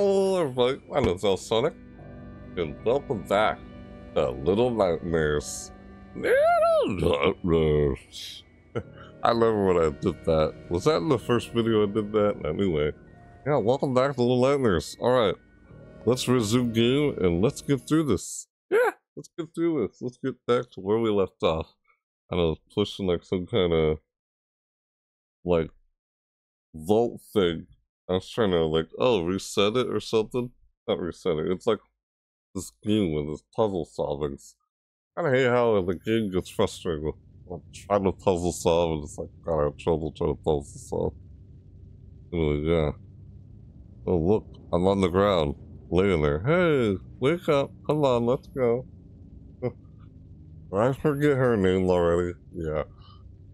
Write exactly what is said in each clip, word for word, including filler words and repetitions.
Hello everybody, my name is Elsonic, and welcome back to Little Nightmares. Little Nightmares. I remember when I did that. Was that in the first video I did that? Anyway, yeah, welcome back to Little Nightmares. Alright, let's resume game and let's get through this. Yeah, let's get through this. Let's get back to where we left off. And I was pushing like some kind of, like, vault thing. I was trying to like, oh, reset it or something. Not reset it. It's like this game with this puzzle solving. I hate how the game gets frustrated with like, trying to puzzle solve, and it's like, God, I have trouble trying to puzzle solve. Anyway, yeah. Oh look, I'm on the ground, laying there. Hey, wake up! Come on, let's go. I forget her name already. Yeah.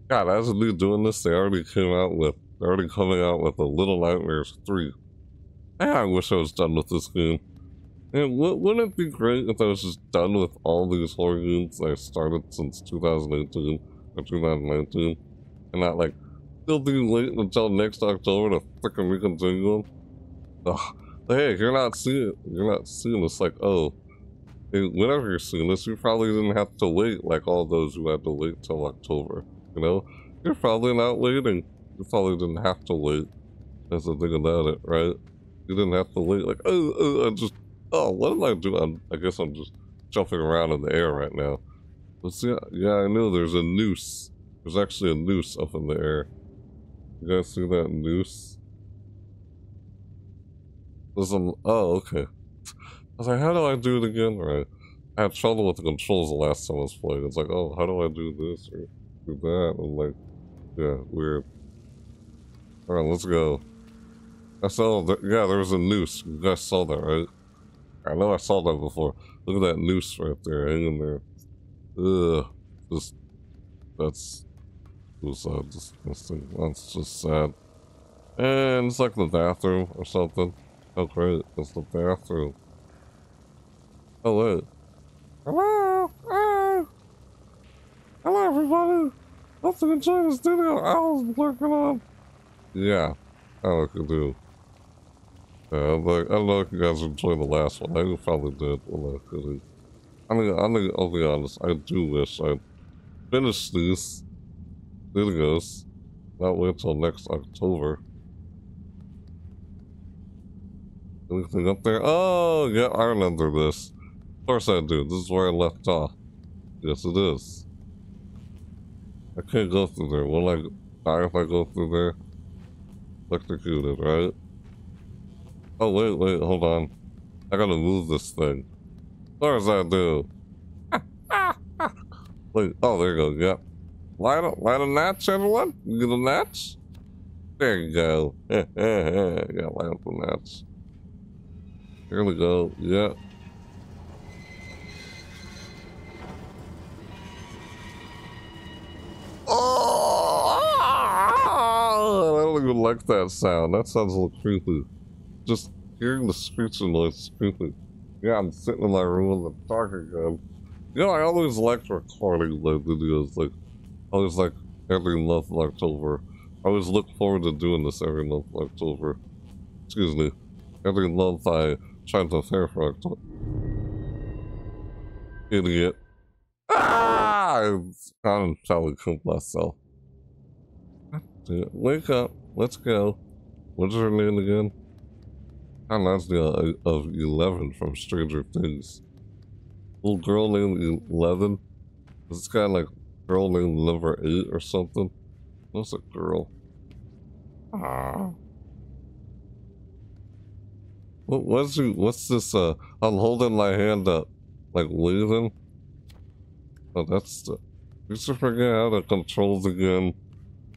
God, as we doing this, they already came out with. They're already coming out with a Little Nightmares three. I wish I was done with this game. And wouldn't it be great if I was just done with all these horror games I started since two thousand eighteen or two thousand nineteen? And not like, still be waiting until next October to frickin' recontinue them? Ugh. But hey, if you're not seeing it, you're not seeing this, like, oh. Whenever you're seeing this, you probably didn't have to wait like all those who had to wait till October. You know? You're probably not waiting. You probably didn't have to wait. That's the thing about it, right? You didn't have to wait. Like, oh, oh I just, oh, what did I do? I'm, I guess I'm just jumping around in the air right now. But see, yeah, I know there's a noose. There's actually a noose up in the air. You guys see that noose? There's an, oh, okay. I was like, how do I do it again? Right. I had trouble with the controls the last time I was playing. It's like, oh, how do I do this or do that? I'm like, yeah, weird. Alright, let's go. I saw, th yeah, there was a noose. You guys saw that, right? I know I saw that before. Look at that noose right there, hanging there. Ugh. Just, that's suicide. Disgusting. That's just sad. And it's like the bathroom or something. Oh, great. It's the bathroom. Oh, wait. Hello? Hey! Hello, everybody! Hope you enjoy this video I was working on. Yeah, I don't know what I could do. Yeah, I'm like, I don't know if you guys enjoyed the last one. I probably did. Well, I, couldn't. I mean, I mean, I'll be honest. I do wish I finished these videos. Not wait till next October. Anything up there? Oh, yeah, I remember this. Of course I do. This is where I left off. Yes, it is. I can't go through there. Will I die if I go through there? Electrocuted, right? Oh, wait, wait, hold on. I gotta move this thing. As far as I do. Wait, oh, there you go, yep. Light a, light a match, everyone? You get a match? There you go. Yeah, light up a match. Here we go, yeah. Like that sound. That sounds a little creepy. Just hearing the screeching noise is creepy. Yeah, I'm sitting in my room in the dark again. You know, I always liked recording my videos. Like, I always like every month of October. I always look forward to doing this every month of October. Excuse me. Every month I try to prepare for October. Idiot. Ah! I kind of probably killed myself. Dude, wake up. Let's go. What's her name again? That reminds me of, of Eleven from Stranger Things. Little girl named Eleven. This guy like girl named Number Eight or something. What's a girl? Ah. What was you? What's this? Uh, I'm holding my hand up, like waving. Oh, that's the. You should forget how to control the game.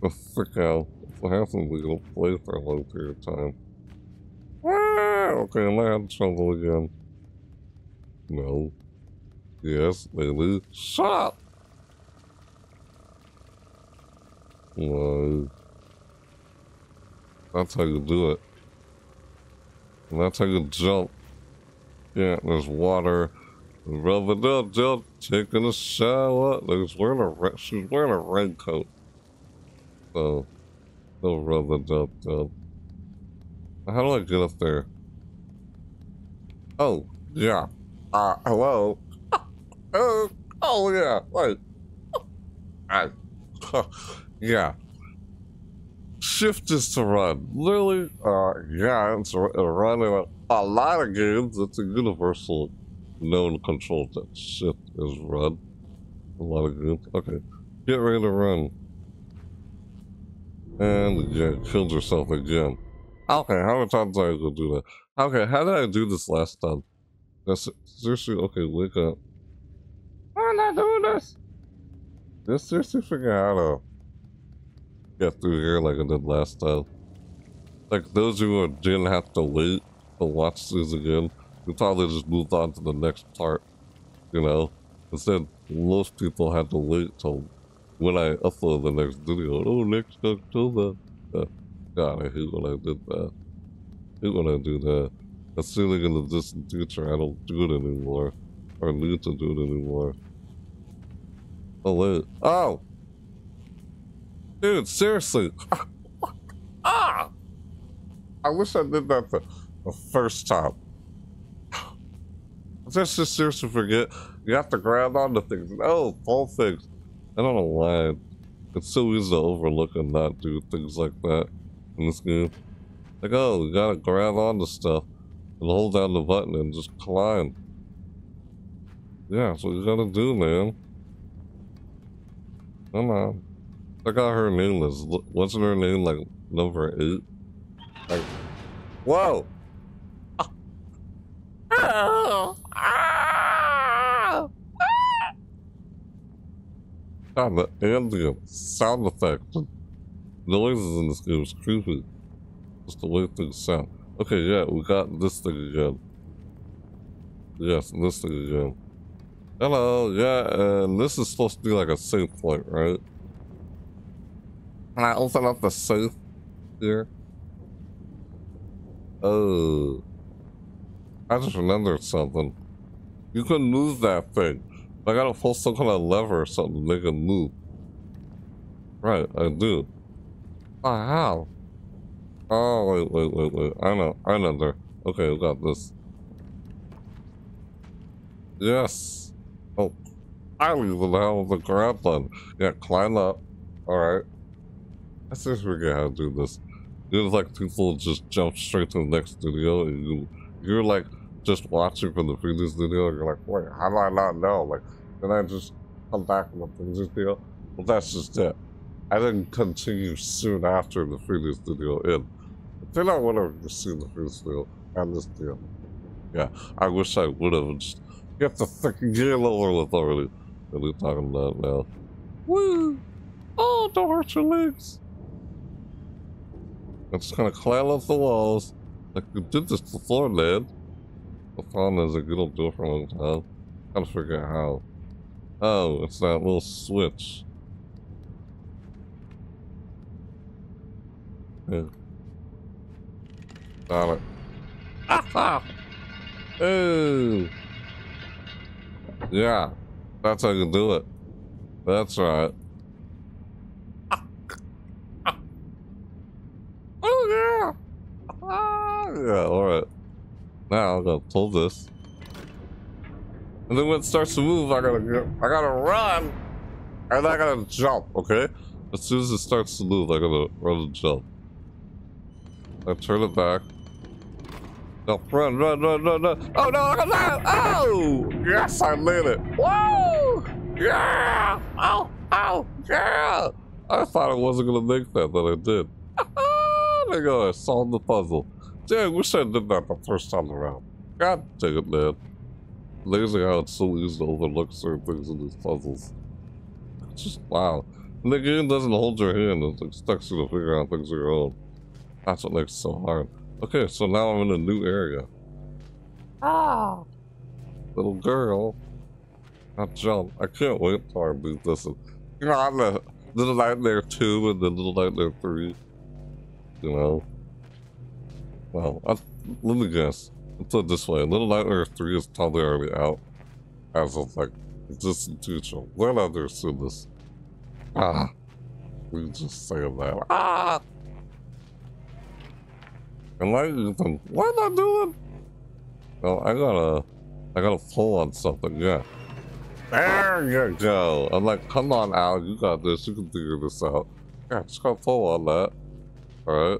The frick out. What happens when you don't play for a long period of time? Ah, okay, am I in trouble again? No. Yes, lady. Shut up! No. That's how you do it. And that's how you jump. Yeah, there's water. Rub it up, jump. Taking a shower. There's wearing a ra she's wearing a raincoat. So, no rub it up, up. How do I get up there? Oh, yeah. Uh, hello? Oh, oh yeah, like... I, yeah. Shift is to run. Literally, uh, yeah, it's a, a run in a, a lot of games. It's a universal known control that shift is run. A lot of games. Okay, get ready to run. And again, killed yourself again. Okay, how many times are you gonna do that? Okay, how did I do this last time? That's seriously, okay, wake up. I'm not doing this! Just seriously figure out how to get through here like I did last time. Like, those who didn't have to wait to watch these again, we probably just moved on to the next part, you know? Instead, most people had to wait till when I upload the next video. Oh, next October. Uh, God, I hate when I did that. I hate when I do that. Assuming in the distant future I don't do it anymore. Or need to do it anymore. Oh, wait. Oh! Dude, seriously! Ah! I wish I did that the, the first time. Let's just seriously forget. You have to grab onto things. Oh, all things. I don't know why. It's so easy to overlook and not do things like that in this game. Like, oh, you gotta grab onto stuff and hold down the button and just climb. Yeah, that's what you gotta do, man. Come on. I got her name list. Wasn't her name like number eight? Like, whoa! Oh. God, the ambient sound effects and noises in this game is creepy. Just the way things sound. Okay, yeah, we got this thing again. Yes, this thing again. Hello, yeah, and this is supposed to be like a safe point, right? Can I open up the safe here? Oh. I just remembered something. You can move that thing. I gotta pull some kind of lever or something to make it move. Right, I do. Oh, how? Oh, wait, wait, wait, wait. I know, I know there. Okay, we got this. Yes! Oh, I leave the hell with the grab button. Yeah, climb up. Alright. I just forget how to do this. It's like people just jump straight to the next video and you, you're like just watching from the previous video and you're like, wait, how do I not know? Like, then I just come back in the previous video. Well, that's just it. I didn't continue soon after the previous video ended. Then I would have seen the previous video and this deal. Yeah, I wish I would have. Just get the fucking game over with already. What are you talking about now? Woo! Oh, don't hurt your legs. I'm just gonna climb up the walls. Like, you did this before, man. The problem is, like, you don't do it for a long time. I gotta figure out how. Oh, it's that little switch. Yeah. Got it. Aha! Ooh! Yeah, that's how you do it. That's right. Oh, yeah! Ah, yeah, alright. Now I'm gonna pull this. And then when it starts to move, I gotta get, I gotta run! And I gotta jump, okay? As soon as it starts to move, I gotta run and jump. I turn it back. Now run, run, run, run, run! Oh no, I got that! Oh! Yes, I made it! Whoa! Yeah! Ow! Ow! Yeah! I thought I wasn't gonna make that, but I did. There you go, I solved the puzzle. Dang, I wish I did that the first time around. God dang it, man. Amazing how it's so easy to overlook certain things in these puzzles. It's just, wow. And the game doesn't hold your hand, it expects you to figure out things on your own. That's what makes it so hard. Okay, so now I'm in a new area. Ah! Little girl. I jump. I can't wait till I beat this. You know, I'm the Little Nightmare two and the Little Nightmare three. You know? Well, I, let me guess. Let's put it this way. Little Nightmares three is probably already out. As of like, just in future. When I do this. Ah. We just saying that. Ah! And like, why am I doing? Well, I gotta, I gotta pull on something, yeah. There you go. I'm like, come on, Al, you got this. You can figure this out. Yeah, just gotta pull on that. All right.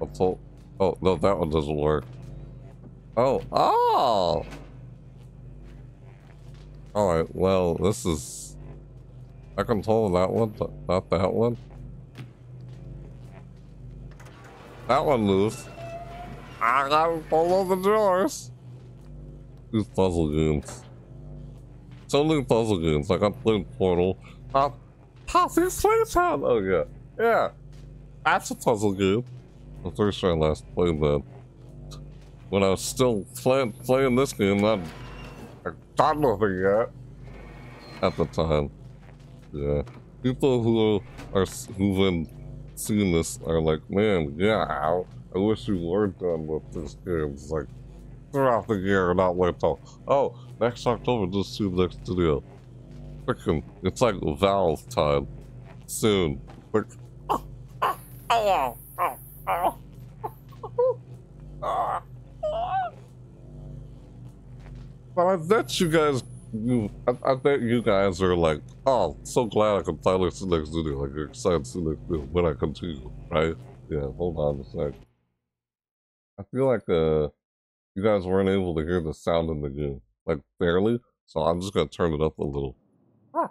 I'll pull. Oh no, that one doesn't work. Oh, oh. All right. Well, this is. I can pull that one, but not that one. That one loose. I gotta pull all the drawers. These puzzle games. So many puzzle games. Like I'm playing Portal. Uh, Posse Slaytown. Oh yeah, yeah. That's a puzzle game. I'm pretty sure I last played that when I was still playing playing this game. I got nothing yet at the time. Yeah. People who are who've been seeing this are like, man, yeah. I wish you were done with this game. It's like throughout the year, not wait till oh next October. Just see the next video. Freaking, it's like Valve time soon. Like, oh, oh, oh, oh, oh, oh, oh, oh. Well, I bet you guys, you, I, I bet you guys are like, oh, so glad I can finally see the next video. Like you're excited to see the next video when I continue, right? Yeah, hold on a sec. I feel like uh, you guys weren't able to hear the sound in the game, like barely. So I'm just gonna turn it up a little. Huh.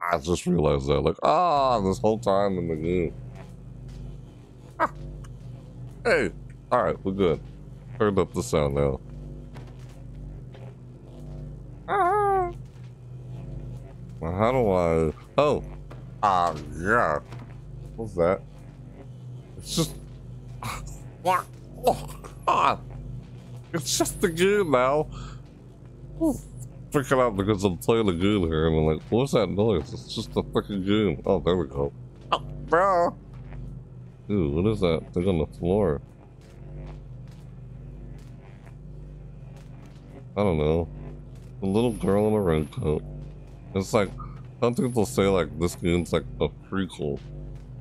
I just realized that, like, ah, this whole time in the game. Huh. Hey, all right, we're good. Turn up the sound now. Ah. Well, how do I? Oh, ah, yeah. What's that? It's just. What? Oh God! It's just the game now. Ooh. Freaking out because I'm playing the game here, and I'm like, "What's that noise?" It's just a freaking game. Oh, there we go. Oh, bro. Dude, what is that thing on the floor? I don't know. A little girl in a raincoat. It's like some people say like this game's like a prequel,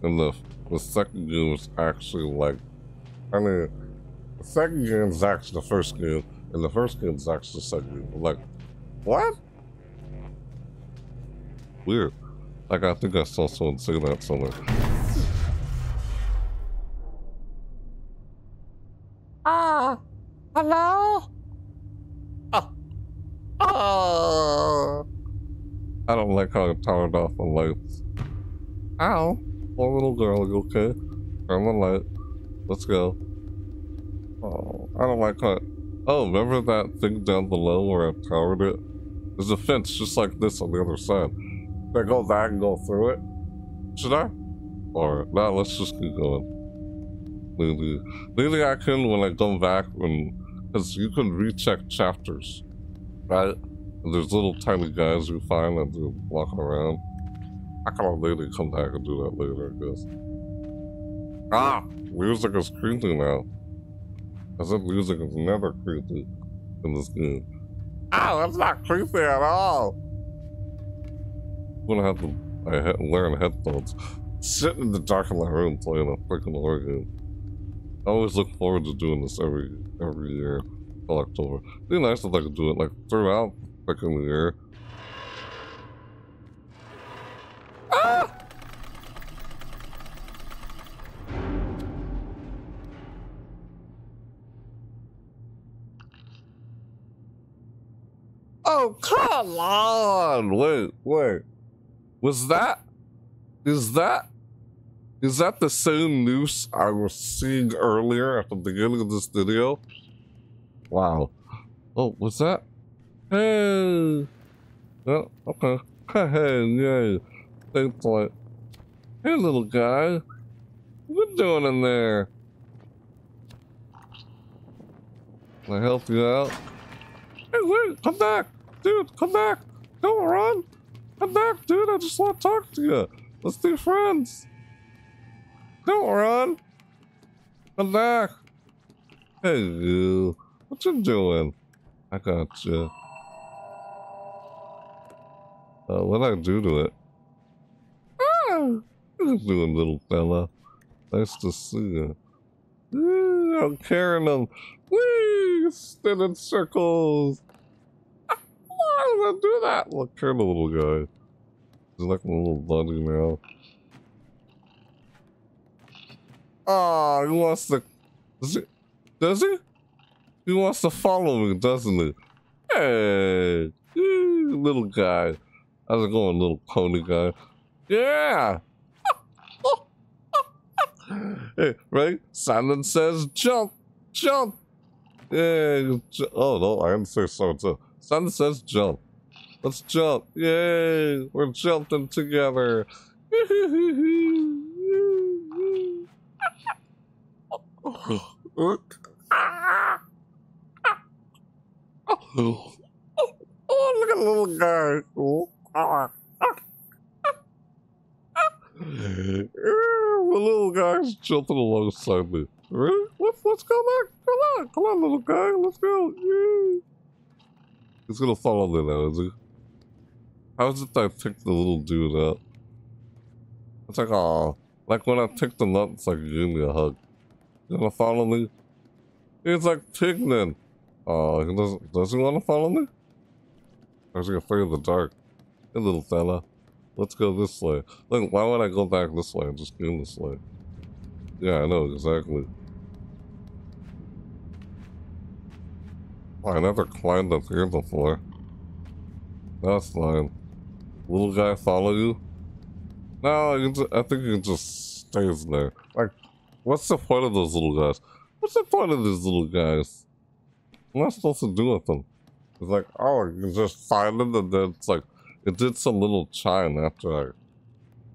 and the the second game is actually like. I mean, the second game is actually the first game, and the first game is actually the second game. Like, what? Weird. Like, I think I saw someone say that somewhere. Ah, uh, hello? Oh. Oh. I don't like how it powered off the lights. Ow. Poor little girl, you okay? Turn the light. Let's go. Oh, I don't like that. Oh, remember that thing down below where I powered it? There's a fence just like this on the other side. Should I go back and go through it? Should I? Or, no, nah, let's just keep going. Maybe, maybe I can when I come back, because you can recheck chapters, right? And there's little tiny guys you find and they're walking around. I can later come back and do that later, I guess. Ah! Music is creepy now. I said music is never creepy in this game. Ah, that's not creepy at all! I'm gonna have to I ha learn headphones. Sit in the dark in my room playing a freaking horror game. I always look forward to doing this every every year till October. It'd be nice if I could do it like throughout the freaking year. Ah! Oh, come on! Wait, wait. Was that... Is that... Is that the same noose I was seeing earlier at the beginning of this video? Wow. Oh, what's that? Hey! Oh, okay. Hey, yay. Thanks, like... Hey, little guy. What you doing in there? Can I help you out? Hey, wait! Come back! Dude, come back! Don't run! Come back, dude! I just want to talk to you! Let's be friends! Don't run! Come back! Hey, you! What you doing? I got you. Uh, what did I do to it? Ah! What are you doing, little fella? Nice to see you. Ooh, I'm carrying him. Whee! spin in circles. Why would I do that? Look, here, the little guy. He's like a little buddy now. Oh, he wants to. Does he? Does he? He wants to follow me, doesn't he? Hey, little guy. How's it going, little pony guy? Yeah. Hey, right? Simon says jump, jump. Yeah. Ju oh no, I didn't say so too. Simon says jump. Let's jump. Yay! We're jumping together. Oh, look at the little guy. The little guy's jumping alongside me. Really? Let's, let's go back. Come on. Come on, little guy. Let's go. He's going to follow me now, is he? How is it that I picked the little dude up? It's like, aw. Like when I picked him up, it's like, give me a hug. You going to follow me? He's like Pigman. Oh, he doesn't, does he want to follow me? I'm just afraid of the dark. Hey, little fella. Let's go this way. Look, why would I go back this way and just go this way? Yeah, I know, exactly. Oh, I never climbed up here before. That's fine. Little guy follow you? No, you just, I think he just stays there. Like, what's the point of those little guys? What's the point of these little guys? What am I supposed to do with them? It's like, oh, you just find them, and then it's like, it did some little chime after I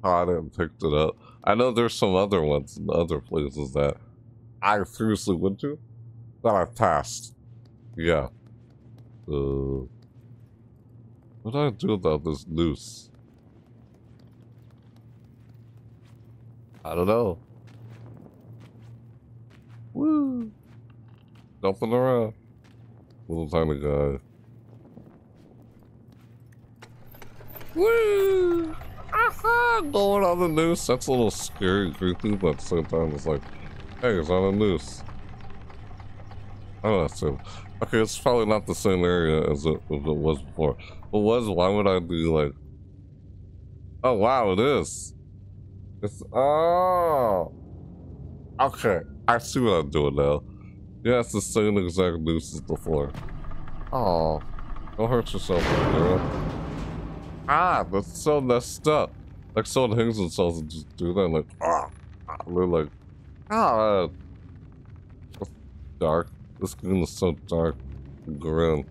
caught it and picked it up. I know there's some other ones in other places that I seriously went to, that I passed. Yeah. Uh, what do I do about this noose? I don't know. Woo! Jumping around. Little tiny guy. Woo! Aha! Going on the noose. That's a little scary, creepy, but at the same time, it's like, hey, it's on a noose. I don't know. So, okay, it's probably not the same area as it, as it was before. If it was, why would I be like, oh, wow, it is. It's, oh. Okay, I see what I'm doing now. Yeah, it's the same exact noose as before. Oh, don't hurt yourself, girl. Ah, that's so messed up. Like someone hangs themselves and just do that, and like ah, and they're like ah. It's dark. This game is so dark and grim.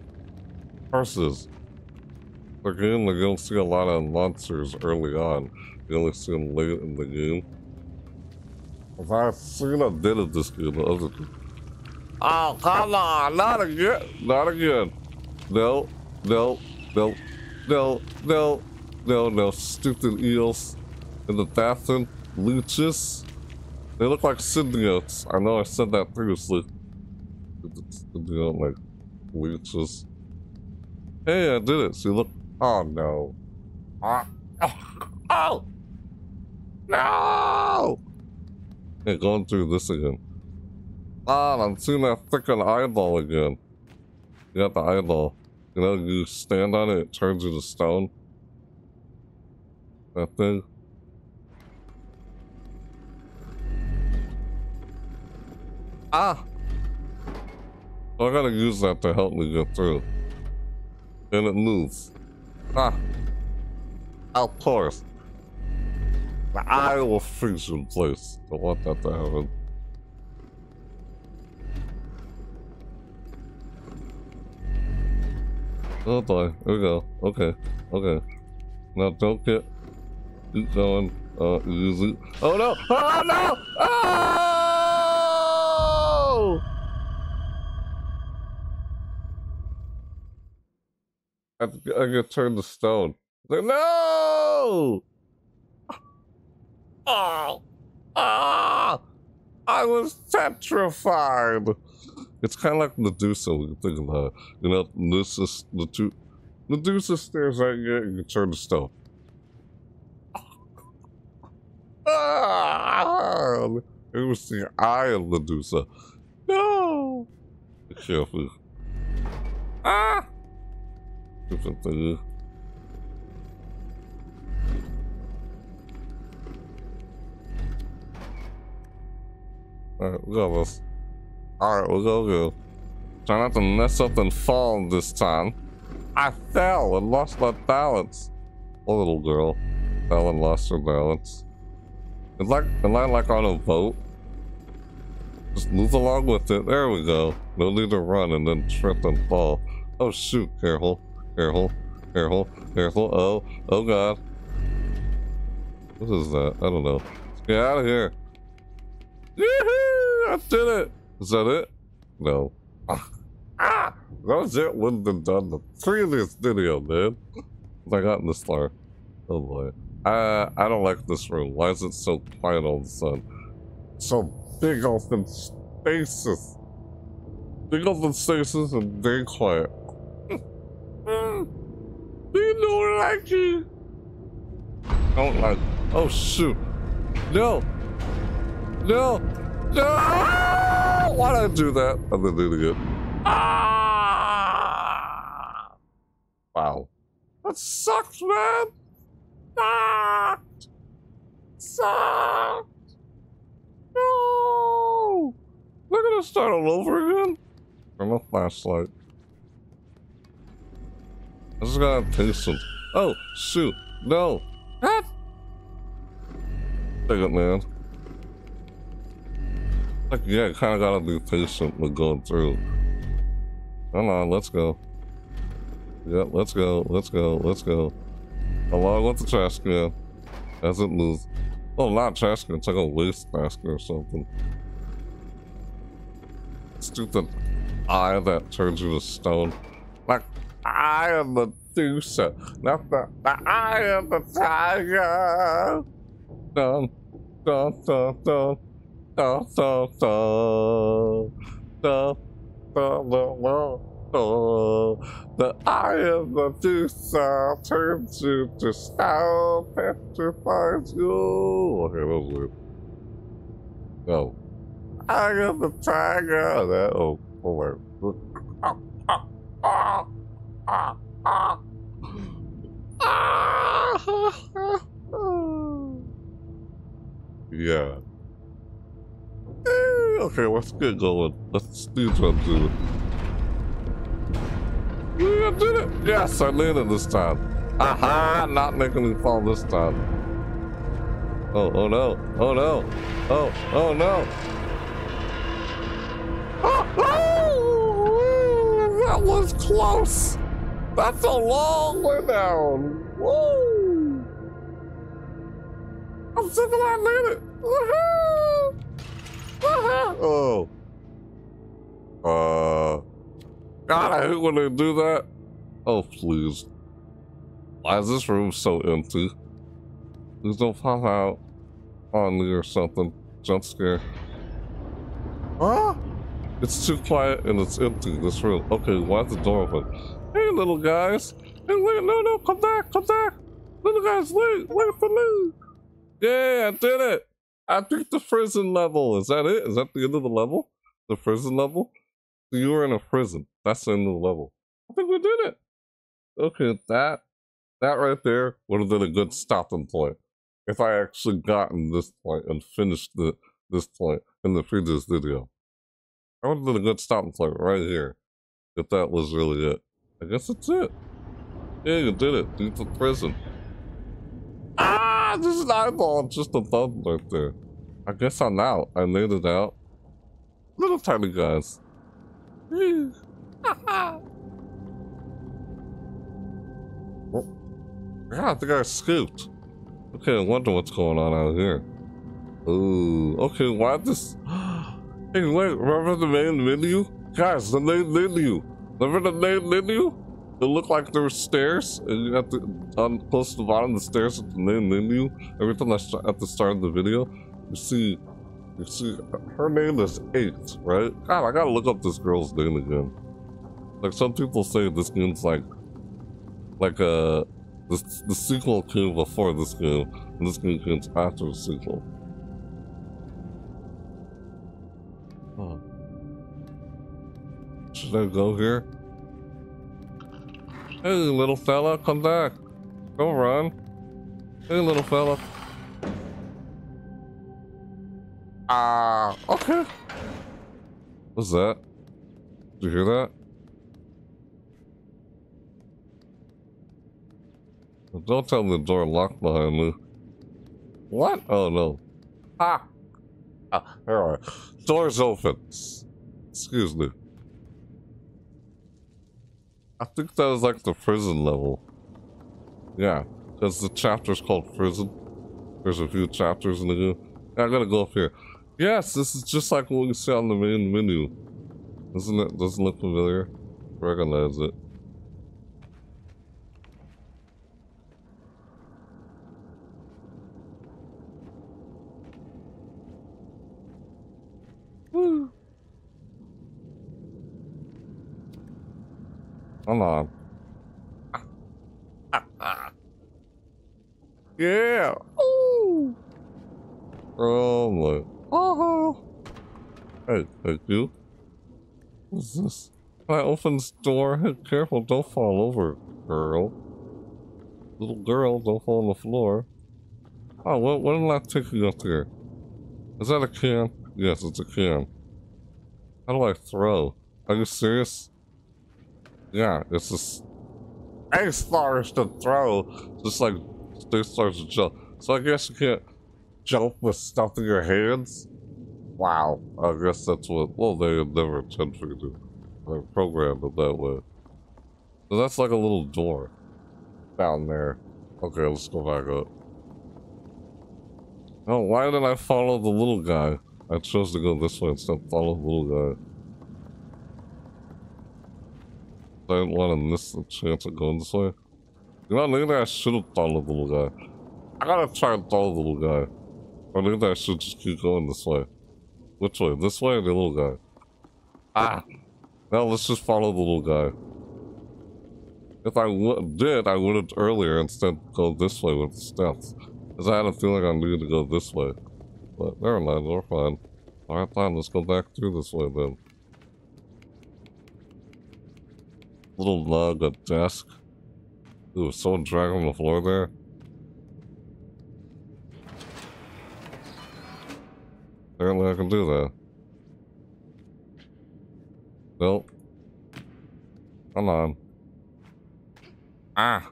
Horses. Like again, like you don't see a lot of monsters early on. You only see them late in the game. If I've seen a bit of this game, the other. Oh, come on, not again, not again. No, no, no, no, no, no, no, stupid eels in the bathroom, leeches. They look like symbiotes. I know I said that previously. Symbiote, like leeches. Hey, I did it. See, look. Oh, no. Oh, oh, no. Hey, going through this again. Ah, I'm seeing that freaking eyeball again. You got the eyeball. You know, you stand on it, it turns you to stone. That thing. Ah! So I gotta use that to help me get through. And it moves. Ah! Of course. The eye will freeze in place. Don't want that to happen. Oh boy, here we go. Okay, okay. Now don't get... Keep going. Uh, easy. Oh no! Oh no! Oh! I, I get turned to stone. No! Oh! Ah! I was petrified! It's kind of like Medusa, when you think about it. You know, Medusa, Medusa, Medusa stares at you and you turn to stone. Ah, it was the eye of Medusa. No! careful. Ah! Alright, we got this. Alright, we got this. Try not to mess up and fall this time. I fell and lost my balance. A little girl fell and lost her balance. It's like, it's like on a boat. Just move along with it. There we go. No need to run and then trip and fall. Oh shoot, careful, careful, careful, careful. Oh, oh god. What is that? I don't know. Let's get out of here. Yoo-hoo! I did it! Is that it? No. Ah! Ah! That was it. Wouldn't have done the previous video, man. What I got in the star. Oh boy. I, I don't like this room. Why is it so quiet all of a sudden? So big open spaces. Big open spaces and very quiet. We don't like it. Don't like it. Oh shoot. No! No! No! Ah! Why did I do that? I'm an idiot. Ah! Wow. That sucks, man! Sucked! Sucked! No! We're gonna start all over again? I'm a flashlight. I just gotta taste it. Oh, shoot. No! What? Take it, man. Like, yeah, kind of gotta be patient with going through. Come on, let's go. Yeah, let's go, let's go, let's go. Along with the trash can. As it moves. Oh, not trash can, it's like a waste basket or something. Stupid eye that turns you to stone. Like, I am the Medusa, not the, the eye of the tiger. Dun, dun, dun, dun. Da da da da da da da. The eye of Medusa turns you to stone, petrifies you. Okay, that was weird. No. Eye of the tiger. Oh, that. Oh, oh my. Ah, ah, ah, ah, ah. Yeah. Okay, let's get going. Let's do something. Yeah, I did it! Yes, I landed this time. Aha! Not making me fall this time. Oh, oh no. Oh no. Oh, oh no. Oh, oh, that was close. That's a long way down. Whoa. I'm so glad I landed. Woohoo! Oh. Uh. God, I hate when they do that. Oh, please. Why is this room so empty? Please don't pop out on me or something. Jump scare. Huh? It's too quiet and it's empty, this room. Okay, why is the door open? Hey, little guys. Hey, wait, no, no, come back, come back. Little guys, wait, wait for me. Yeah, I did it. I picked the prison level. Is that it? Is that the end of the level? The prison level? So you were in a prison. That's the end of the level. I think we did it. Okay, that that right there would have been a good stopping point if I actually gotten this point and finished the this point in the previous video. That would have been a good stopping point right here if that was really it. I guess that's it. Yeah, you did it. Beat the prison. Ah! This is an eyeball, just a bump right there. I guess I'm out. I made it out. Little tiny guys. Oh. Yeah, I think I scooped. Okay, I wonder what's going on out here. Ooh, okay, why this? Hey, wait, remember the main menu? Guys, the main menu. Remember the main menu? It looked like there were stairs, and you have to, on close to the bottom of the stairs at the main menu. Every time I at the start of the video, you see, you see, her name is eight, right? God, I gotta look up this girl's name again. Like some people say, this game's like, like uh, the the sequel came before this game, and this game came after the sequel. Huh. Should I go here? Hey, little fella, come back. Go run. Hey, little fella. Ah, uh, okay. What's that? Did you hear that? Don't tell me the door locked behind me. What? Oh no. Ha! Ah, there are. Door's open. Excuse me. I think that was like the prison level. Yeah, because the chapter's called prison. There's a few chapters in the game. I gotta go up here. Yes, this is just like what we see on the main menu. Doesn't it? Doesn't look familiar? Recognize it. Woo. Come on. Yeah. Ooh. Oh my. Oh. Hey, thank you. What's this? Can I open this door? Hey, careful, don't fall over, girl. Little girl, don't fall on the floor. Oh, what, what am I taking up here? Is that a can? Yes, it's a can. How do I throw? Are you serious? Yeah, it's just... A starts to throw, just like they starts to jump. So I guess you can't jump with stuff in your hands? Wow, I guess that's what... Well, they had never intended for you to. They programmed it that way. So that's like a little door down there. Okay, let's go back up. Oh, why did I follow the little guy? I chose to go this way instead of follow the little guy. I didn't want to miss the chance of going this way. You know, maybe I should have followed the little guy. I gotta try and follow the little guy. Or maybe I should just keep going this way. Which way? This way or the little guy? Ah! Now let's just follow the little guy. If I did, I would have earlier instead go this way with the steps. Because I had a feeling I needed to go this way. But never mind, we're fine. Alright, fine, let's go back through this way then. Little log, a desk. Ooh, someone dragging on the floor there. Apparently I can do that. Nope. Come on. Ah!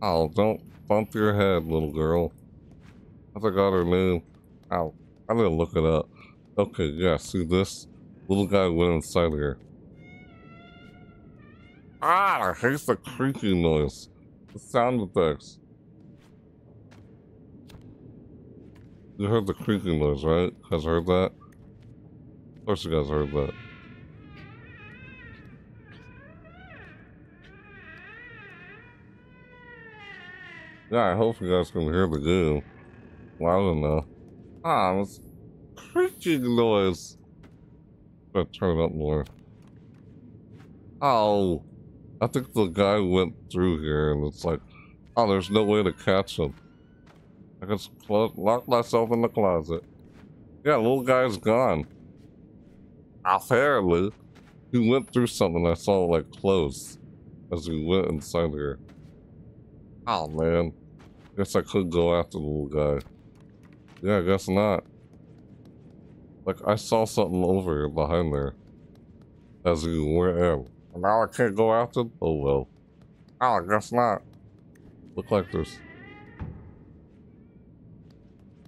Oh, don't bump your head, little girl. I forgot her name. Ow. I didn't look it up. Okay, yeah, see this? Little guy went inside here. Ah, I hate the creaking noise. The sound effects. You heard the creaking noise, right? You guys heard that? Of course you guys heard that. Yeah, I hope you guys can hear the goo. Well, I don't know. Ah, it's creaking noise. Better turn it up more. Oh, I think the guy went through here and it's like, oh, there's no way to catch him. I can close, lock myself in the closet. Yeah, little guy's gone. Apparently, he went through something I saw like close as he went inside here. Oh man, guess I could go after the little guy. Yeah, I guess not. Like I saw something over here behind there. As he went in. Now I can't go after him? Oh well. Oh, I guess not. Look like there's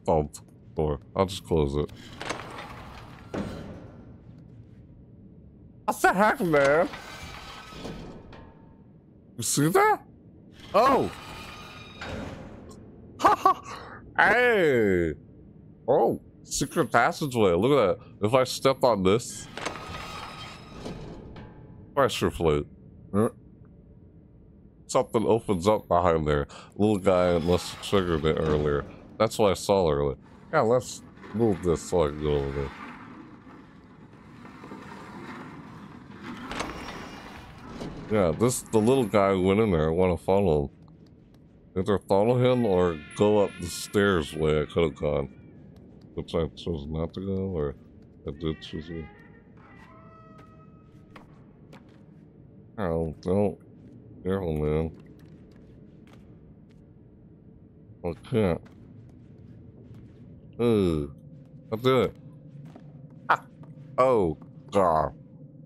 bump door. I'll just close it. What the heck, man? You see that? Oh! Hey! Oh! Secret passageway, look at that. If I step on this... Pressure plate. Something opens up behind there. Little guy must have triggered it earlier. That's what I saw earlier. Yeah, let's move this so I can go over there. Yeah, this the little guy went in there. I want to follow him. Either follow him or go up the stairs way I could have gone. Which I chose not to go, or I did choose to. Oh, don't. Careful, man. I can't. Ooh. I did it. Ah. Oh, God.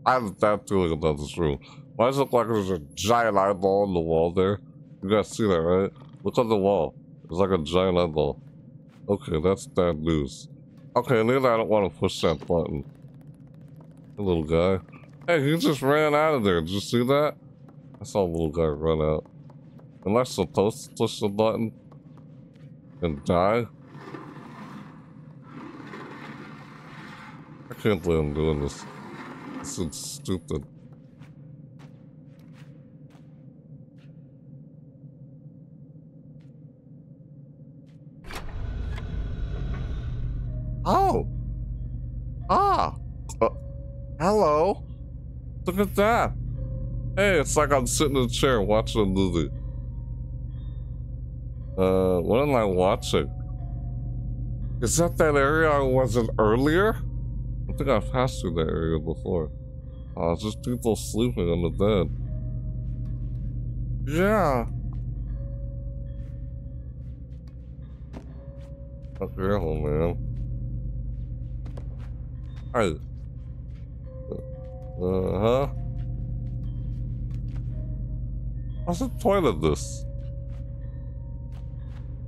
I have a bad feeling about this room. Why does it look like there's a giant eyeball on the wall there? You guys see that, right? Look on the wall. It's like a giant eyeball. Okay, that's bad news. Okay, then I don't want to push that button. The little guy. Hey, he just ran out of there. Did you see that? I saw a little guy run out. Am I supposed to push the button and die? I can't believe I'm doing this. This is stupid. Oh! Ah! Uh, hello! Look at that! Hey, it's like I'm sitting in a chair watching a movie. Uh, what am I watching? Is that that area I was in earlier? I think I've passed through that area before. Oh, it's just people sleeping on the bed. Yeah! That's real, man. Hey. Uh-huh. What's the point of this?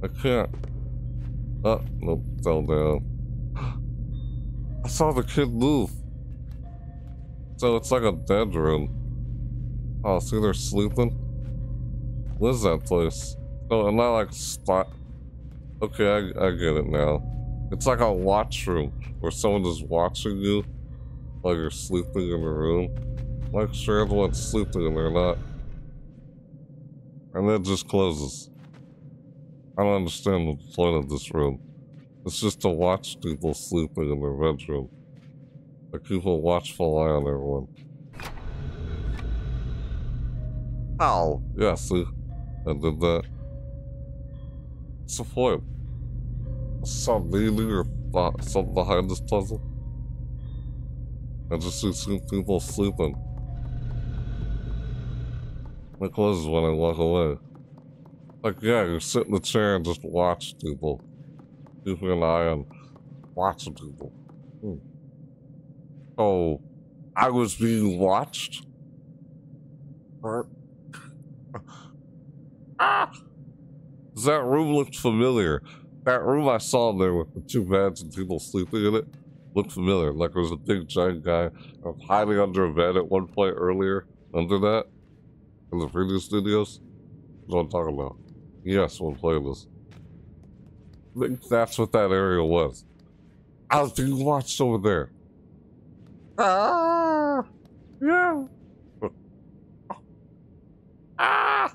I can't. Oh, nope, fell down. I saw the kid move. So it's like a bedroom. Oh, see they're sleeping? What is that place? Oh, am I like spot? Okay, I, I get it now. It's like a watch room where someone is watching you while you're sleeping in the room. Make sure everyone's sleeping and they're not. And then it just closes. I don't understand the point of this room. It's just to watch people sleeping in their bedroom. Like keep a watchful eye on everyone. Ow! Yeah, see? I did that. What's the point? Some meaning or something behind this puzzle? I just see people sleeping. My clothes when I walk away. Like, yeah, you sit in the chair and just watch people. Keep an eye on watching people. Hmm. Oh, I was being watched? Ah! That room looked familiar. That room I saw there with the two beds and people sleeping in it looked familiar. Like there was a big giant guy hiding under a bed at one point earlier. Under that, in the previous videos. That's what I'm talking about. Yes, we'll play this. I think that's what that area was. I was being watched over there. Ah, yeah. Ah.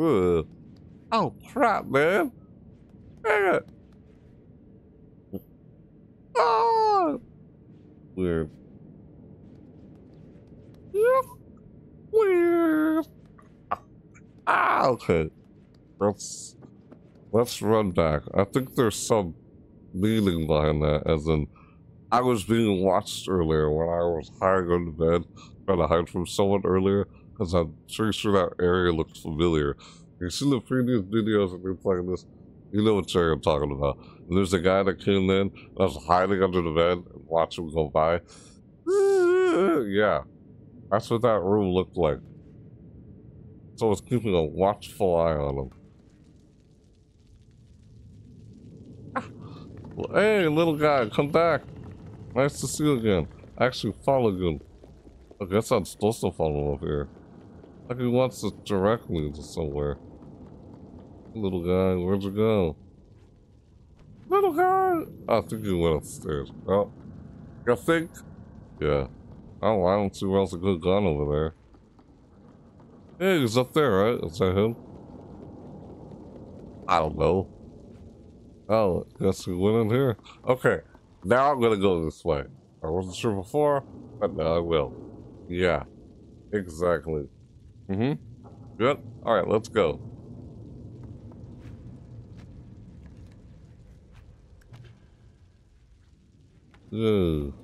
Ugh. Oh crap, man! Dang it! Ah! Weird. Yep. Weird. Ah, okay. Let's let's run back. I think there's some meaning behind that, as in I was being watched earlier when I was hiding under bed, trying to hide from someone earlier, because I'm pretty sure that area looked familiar. You've seen the previous videos of me playing this, you know what area I'm talking about. And there's a guy that came in, and I was hiding under the bed and watched him go by. Yeah, that's what that room looked like. So I was keeping a watchful eye on him. Ah. Well, hey, little guy, come back. Nice to see you again. I actually followed him. I guess I'm supposed to follow him up here. Like he wants to direct me to somewhere. Little guy, where'd you go? Little guy! I think he went upstairs. Oh. You think? Yeah. Oh, I don't see where else he could have gone over there. Hey, he's up there, right? Is that him? I don't know. Oh, guess he went in here. Okay. Now I'm gonna go this way. I wasn't sure before, but now I will. Yeah. Exactly. Mm-hmm. Good. All right, let's go. Ooh.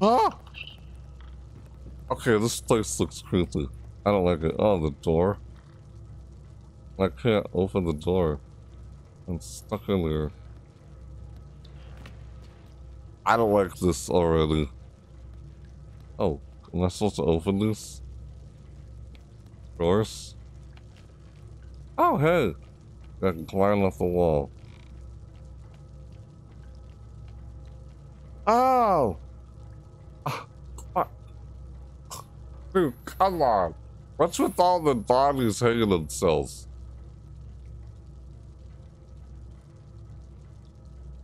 Ah! Okay, this place looks creepy. I don't like it. Oh, the door. I can't open the door. I'm stuck in here. I don't like this already. Oh, am I supposed to open this? Doors? Oh, hey! I can climb off the wall. Oh! Dude, come on. What's with all the bodies hanging themselves?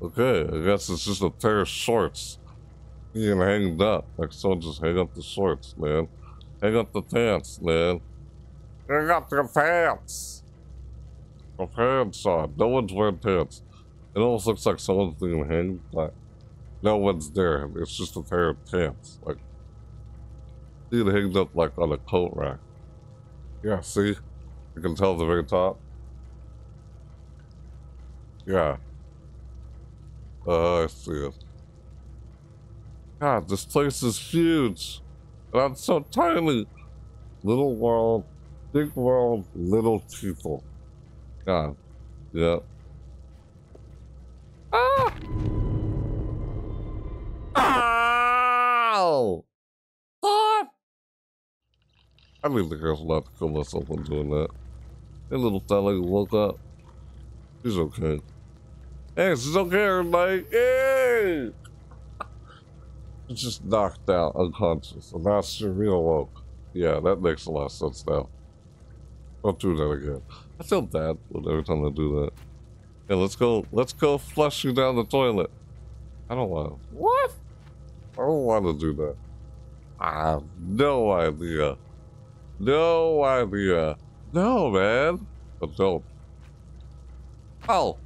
Okay, I guess it's just a pair of shorts being hanged up. Like, someone just hang up the shorts, man. Hang up the pants, man. Hang up your pants! Your pants on. No one's wearing pants. It almost looks like someone's being hanged, but no one's there. It's just a pair of pants. Like, it hanged up like on a coat rack. Yeah, see? You can tell the very top. Yeah. Uh, I see it. God, this place is huge. And I'm so tiny. Little world, big world, little people. God. Yeah. Ah! Ow! What? I mean, the girl's allowed to kill myself when doing that. Hey, little fella woke up. She's okay. Hey, she's okay, everybody. Hey! She's just knocked out unconscious, and now she reawoke. Yeah, that makes a lot of sense now. Don't do that again. I feel bad every time I do that. Hey, let's go, let's go flush you down the toilet. I don't want to. What? I don't want to do that. I have no idea. No idea. No, man. But don't. Oh.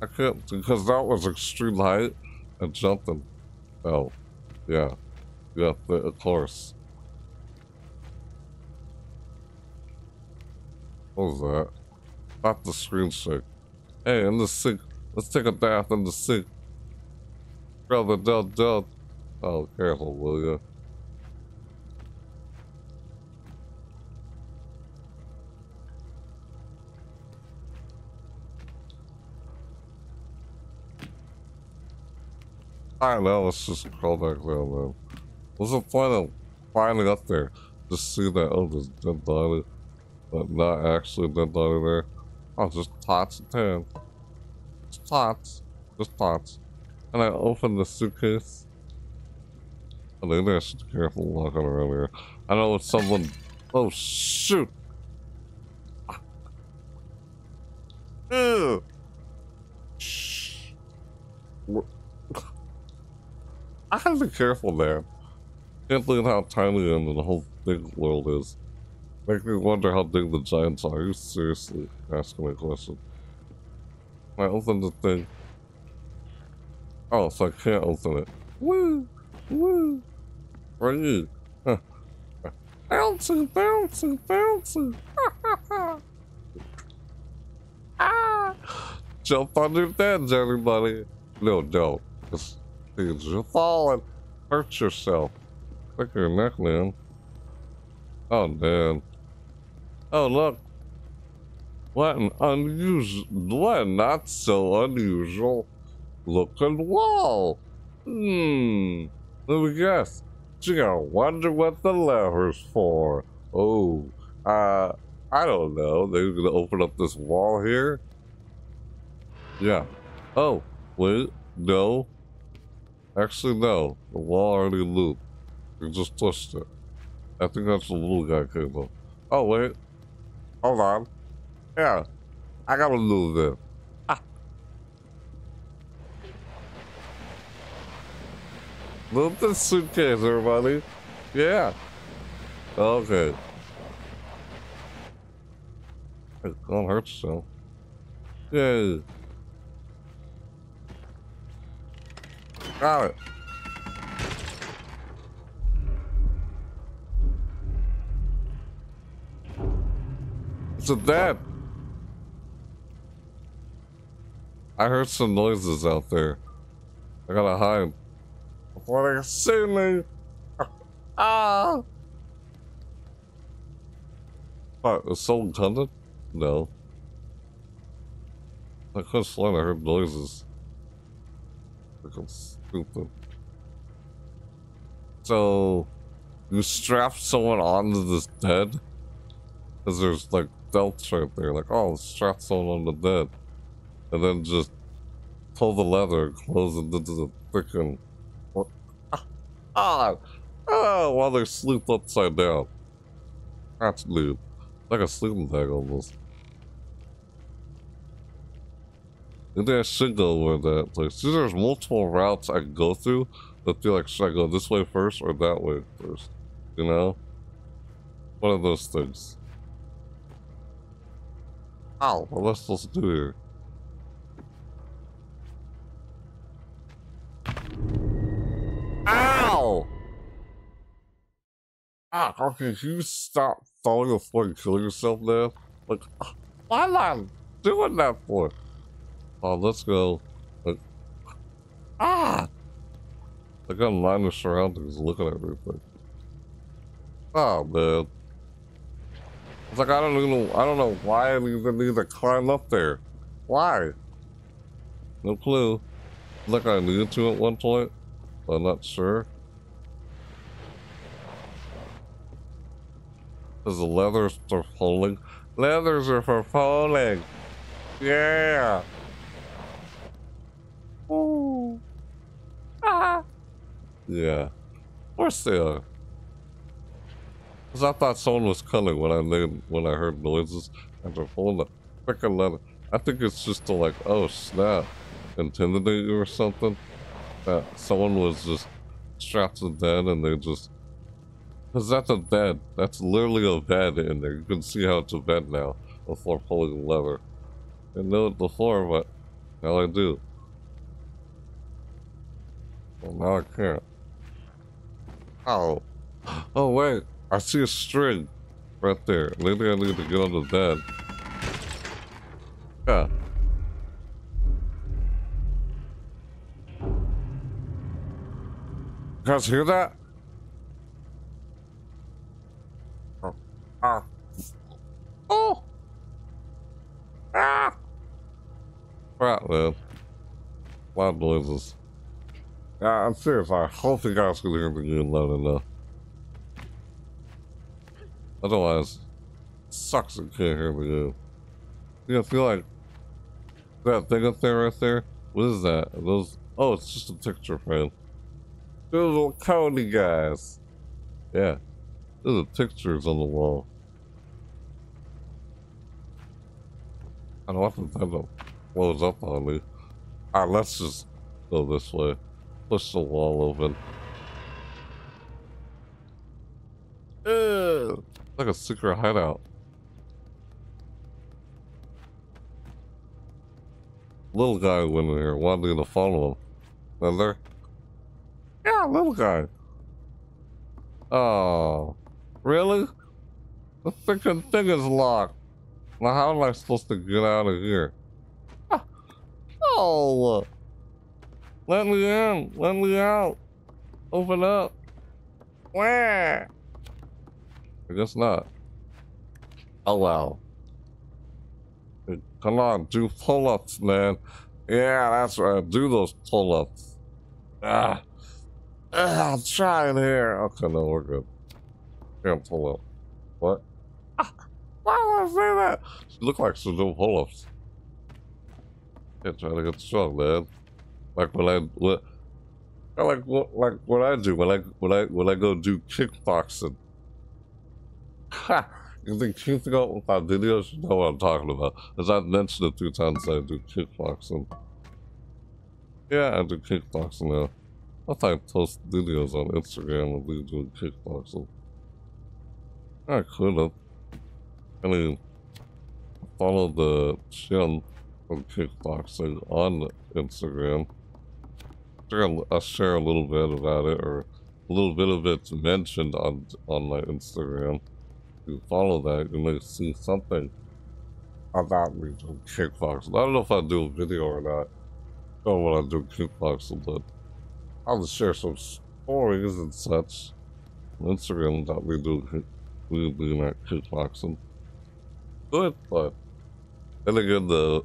I couldn't, because that was extreme height and jumping. Oh. Yeah. Yeah, of course. What was that? Not the screen shake. Hey, in the sink. Let's take a bath in the sink. Brother, don't, don't. Oh, careful, will you? Alright, now let's just crawl back down, man. What's the point of climbing up there? Just see that, oh, there's dead body, but not actually dead body there. Oh, just tots and tan. Just tots. Just tots. And I open the suitcase. Oh, maybe I should be careful walking around here. I know it's someone. Oh, shoot! Ew! Shh! What? I gotta be careful, man. Can't believe how tiny and the whole big world is. Make me wonder how big the giants are. Are you seriously asking me a question? Can I open the thing? Oh, so I can't open it. Woo! Woo! Where are you? Huh. Bouncy, bouncy, bouncy! Ha ha ha! Ah! Jump on your beds, everybody! No, don't. It's You'll fall and hurt yourself. Look at your neck, man. Oh, man. Oh, look. What an unusual, what a not so unusual looking wall. Hmm. Let me guess. You gotta wonder what the lever's for. Oh, uh, I don't know. They're gonna open up this wall here? Yeah. Oh, wait, no. Actually, no. The wall already looped. You just pushed it. I think that's the little guy came up. Oh, wait. Hold on. Yeah. I gotta move in. Ah. Move this suitcase, everybody. Yeah. Okay. It don't hurt yourself. Yay. Got it. It's a dad. I heard some noises out there. I gotta hide. What are you seeing me? Oh. What, is someone intended? No. I couldn't slide, I heard noises. Freaking stupid. So, you strap someone onto this dead? Because there's like delts right there, like, oh, strap someone on the dead. And then just pull the leather, close it into the freaking. Ah! Ah! While they're sleeping upside down. That's lewd. Like a sleeping bag almost. Maybe I should go over that place. See, there's multiple routes I can go through, but I feel like, should I go this way first or that way first? You know? One of those things. Ow! What am I supposed to do here? Ow! Ah, okay, can you stop falling on the floor and killing yourself now? Like, why am I doing that for? Oh, let's go. Like, ah! I got in line with surroundings looking at everything. Oh, man. It's like, I don't even, I don't know why I even need to climb up there. Why? No clue. It's like I needed to at one point. I'm not sure. Because the leathers are falling. Leathers are for falling. Yeah. Ooh. Ah. Yeah. Of course they are. Because I thought someone was coming when I made, when I heard noises and they're pulling the freaking leather. I think it's just to like, oh snap, intimidate you or something. That someone was just strapped to dead and they just, because that's a bed, that's literally a bed in there. You can see how it's a bed now before pulling the lever. I didn't know it before, but now I do. Well, now I can't. Ow. Oh wait, I see a string right there. Maybe I need to get on the bed. Yeah. You guys hear that? Oh. Ah. Oh. Ah. Crap, man. Loud noises. Yeah, I'm serious. I hope you guys can hear me good loud enough. Otherwise, it sucks if you can't hear me good. You know, I feel like that thing up there right there. What is that? Are those, oh, it's just a picture frame. Those little county guys. Yeah. There's the pictures on the wall. I don't want to blows up on me. Alright, let's just go this way. Push the wall open. Ew. Like a secret hideout. Little guy went in here wanting to follow him. Remember? Yeah, little guy. Oh, really? The freaking thing is locked. Now, how am I supposed to get out of here? Ah. Oh, let me in. Let me out. Open up. Where? I guess not. Oh, wow. Come on, do pull-ups, man. Yeah, that's right. Do those pull-ups. Ah. Ugh, I'm trying here. Okay, no, we're good. Can't pull up. What? Ah, why would I say that? She looked like she's doing pull-ups. Can't try to get strong, man. Like when I, when, like what, like what I do when I, when I, when I go do kickboxing. Ha! You think you think out with my videos? You know what I'm talking about? As I've mentioned a few times, I do kickboxing. Yeah, I do kickboxing now. I thought I post videos on Instagram of me doing kickboxing. I could have. I mean, I followed the channel from kickboxing on Instagram. I share a little bit about it, or a little bit of it's mentioned on on my Instagram. If you follow that, you may see something about me doing kickboxing. I don't know if I do a video or not. I don't know when I do kickboxing, but I'll share some stories and such. Instagram that we do we do not kickboxing. Good, but then again, the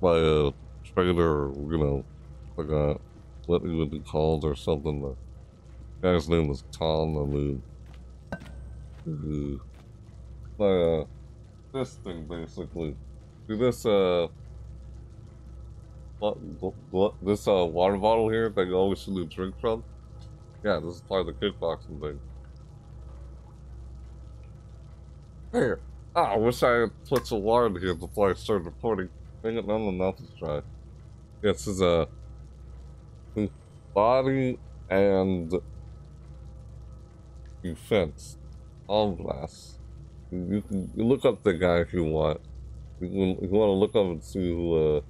by a trainer, you know, like a, what he would be called or something. The guy's name was Tom. I mean, uh, uh, this thing basically. See this uh. What, what, this uh, water bottle here that you always should do drink from? Yeah, this is part of the kickboxing thing. Here! Oh, I wish I had put some water in here before I started recording. Dang it, none of the mouth is dry. Yeah, this is a uh, Body and Defense. Tom Glass. You can you look up the guy if you want. You, can, you want to look up and see who. Uh,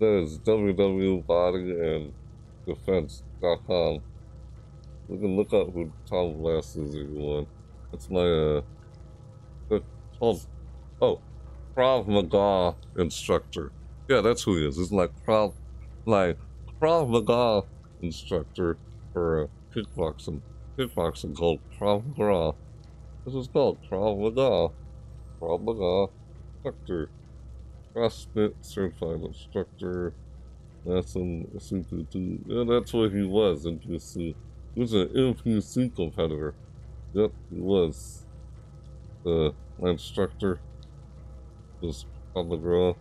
That is w w w dot body and defense dot com. We can look up who Tom Glass is if you want. That's my, uh, oh, oh, Krav Maga instructor. Yeah, that's who he is. It's like Krav, like Krav Maga instructor for uh, kickboxing. Kickboxing called Krav Maga. This is called Krav Maga. Krav Maga instructor. CrossFit certified instructor. That's an C P T. Yeah, that's what he was, N P C. He was an M P C competitor. Yep, he was. Uh, my instructor was on the ground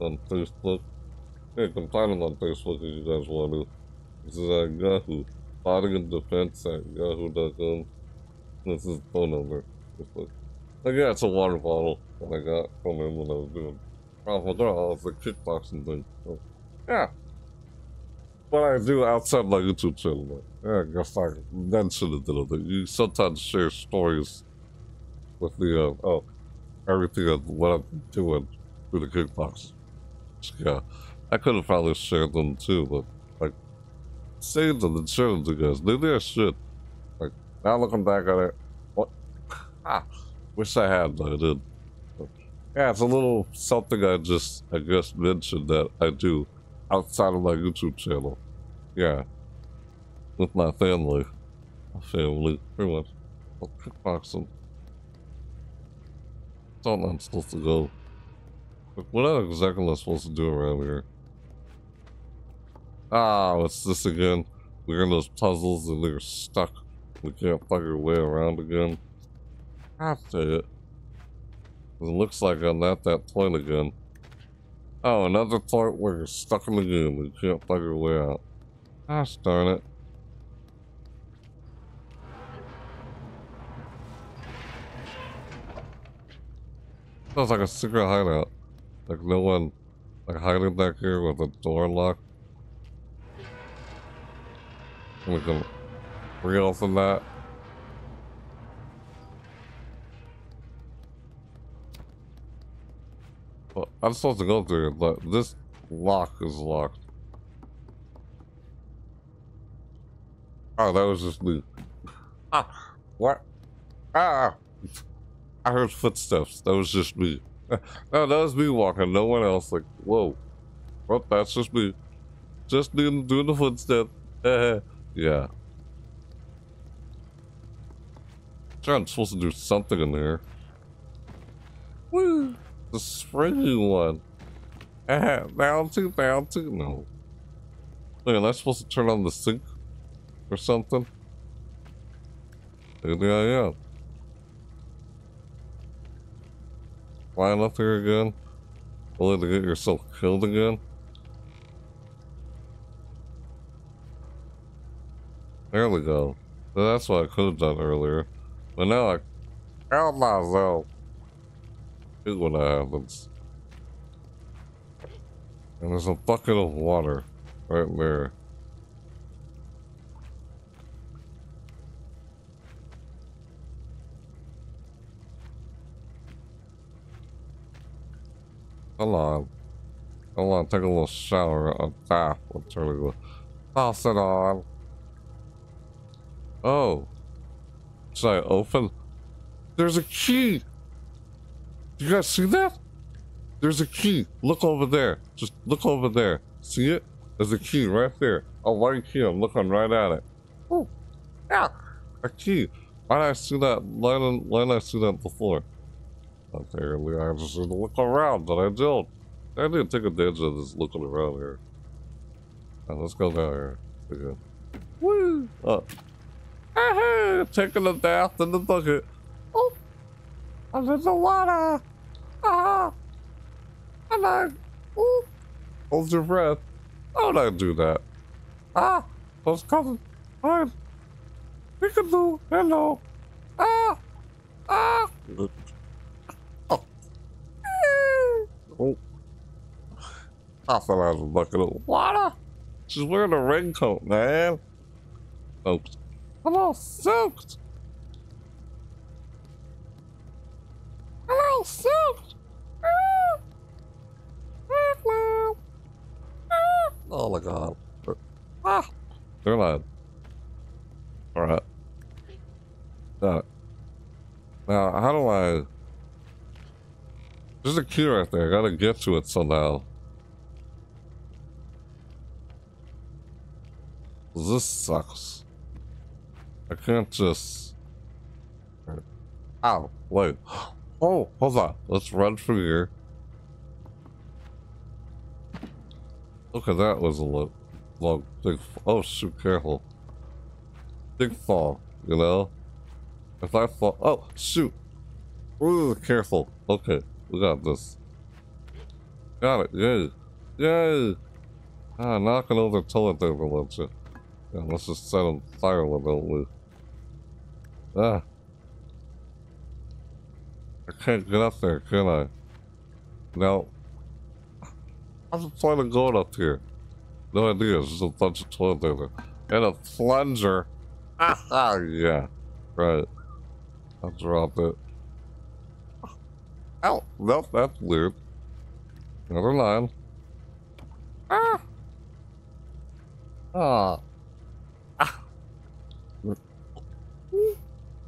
on Facebook. Yeah, you can find him on Facebook if you guys want to. This is at Yahoo. Body and Defense at yahoo dot com. This is phone number. Facebook. Like, yeah, it's a water bottle that I got from him when I was doing all of the kickboxing thing. So, yeah. What I do outside my YouTube channel. Yeah, I guess I mentioned it a little bit. You sometimes share stories with the, uh, oh, everything of what I'm doing through the kickboxing. Yeah. I could have probably shared them too, but, like, saved them and shared them to you guys. Maybe I should. Like, now looking back at it, what? Ah, wish I had, but I didn't. Yeah, it's a little something I just, I guess, mentioned that I do outside of my YouTube channel. Yeah. With my family. My family, pretty much. I'll kickbox them. That's where I'm supposed to go. But what else exactly am I supposed to do around here? Ah, what's this again? We're in those puzzles and they're stuck. We can't find our way around again. God damn it. It looks like I'm at that point again. Oh, another point where you're stuck in the game and you can't figure your way out. Gosh darn it. Sounds like a secret hideout. Like no one, like hiding back here with a door locked. And we can reopen that. I'm supposed to go through it, but this lock is locked. Oh, that was just me. Ah, what? Ah! I heard footsteps. That was just me. No, that was me walking. No one else. Like, whoa. Well, that's just me. Just me doing the footstep. Yeah. I'm sure I'm supposed to do something in there. Woo! The springy one. Ah, bouncy, bouncy. No. Wait, am I supposed to turn on the sink or something? Maybe I am. Flying up here again. Only to get yourself killed again. There we go. That's what I could have done earlier. But now I killed myself. When that happens, and there's a bucket of water right there. Come on, I want to take a little shower, a bath. I'm trying to toss it on. Oh, should I open? There's a key. You guys see that? There's a key. Look over there. Just look over there. See it? There's a key right there. A white key. I'm looking right at it. Oh, yeah. Actually, why did I see that? Why did, why did I see that before? Apparently, I just need to look around, but I don't. I didn't take advantage of this looking around here. Now, let's go down here. Okay. Woo! Oh. Hey, hey, taking a bath in the bucket. Oh! I'm in the water! Ah! And I... Ooh! Hold your breath. How would I do that? Ah! Those cousins. Fine. We can do. Hello. Ah! Ah! Oh. Oh. I fell out of the bucket of water. She's wearing a raincoat, man. Oops. I'm all soaked. I'm all soaked. Ah. Ah. Ah. Oh my god. Ah. They're lying. Alright. Got it. Now, how do I... There's a key right there. I gotta get to it somehow. This sucks. I can't just... Ow, wait. Oh, hold on. Let's run through here. Okay, that was a little long thing. Oh, shoot, careful. Big fall, you know? If I fall... Oh, shoot. Ooh, careful. Okay, we got this. Got it, yay. Yay! Ah, knocking over the toilet paper, won't you? Yeah, let's just set on fire a little bit. Ah. I can't get up there, can I? Now, how's the point of going up here? No idea, it's just a bunch of toilet paper. And a plunger. Ah, yeah. Right. I'll drop it. Ow. Nope, that's weird. Never mind. Ah. Ah. Ah.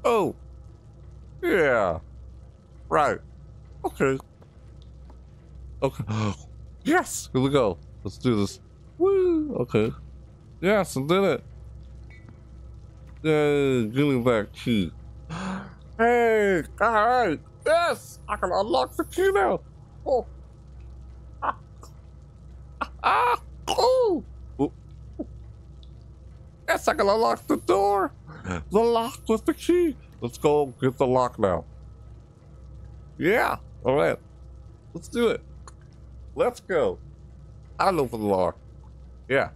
Oh. Yeah. Right. Okay. Okay. Yes! Here we go. Let's do this. Woo! Okay. Yes, I did it. Yay, give me that key. Hey, alright. Yes! I can unlock the key now. Oh. Ah. Ah. Oh. Yes, I can unlock the door. The lock with the key. Let's go get the lock now. Yeah. Alright. Let's do it. Let's go. I'll open the lock. Yeah.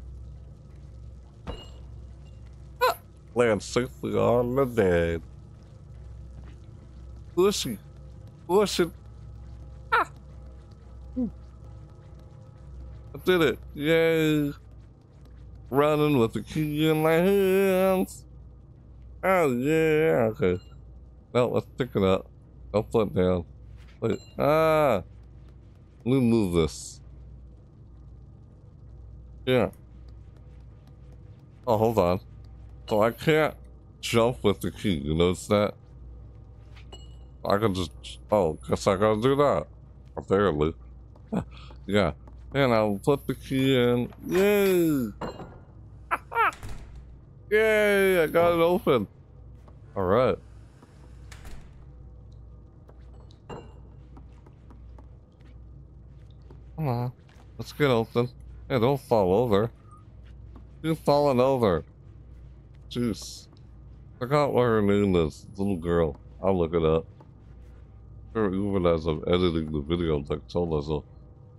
Land safely on the dead. Listen. Listen. Ah. I did it. Yay. Running with the key in my hands. Oh, yeah. Okay. Now let's pick it up. I'll put it down. Wait. Ah. Let me move this. Yeah. Oh, hold on. So I can't jump with the key, you notice that? I can just... Oh, guess I gotta do that. Apparently. Yeah. And I'll put the key in. Yay! Yay! I got it open. Alright. Come on. Let's get open. Hey, don't fall over. You're falling over. Jeez. I forgot what her name is. Little girl. I'll look it up. Even as I'm editing the video, I'm like telling myself,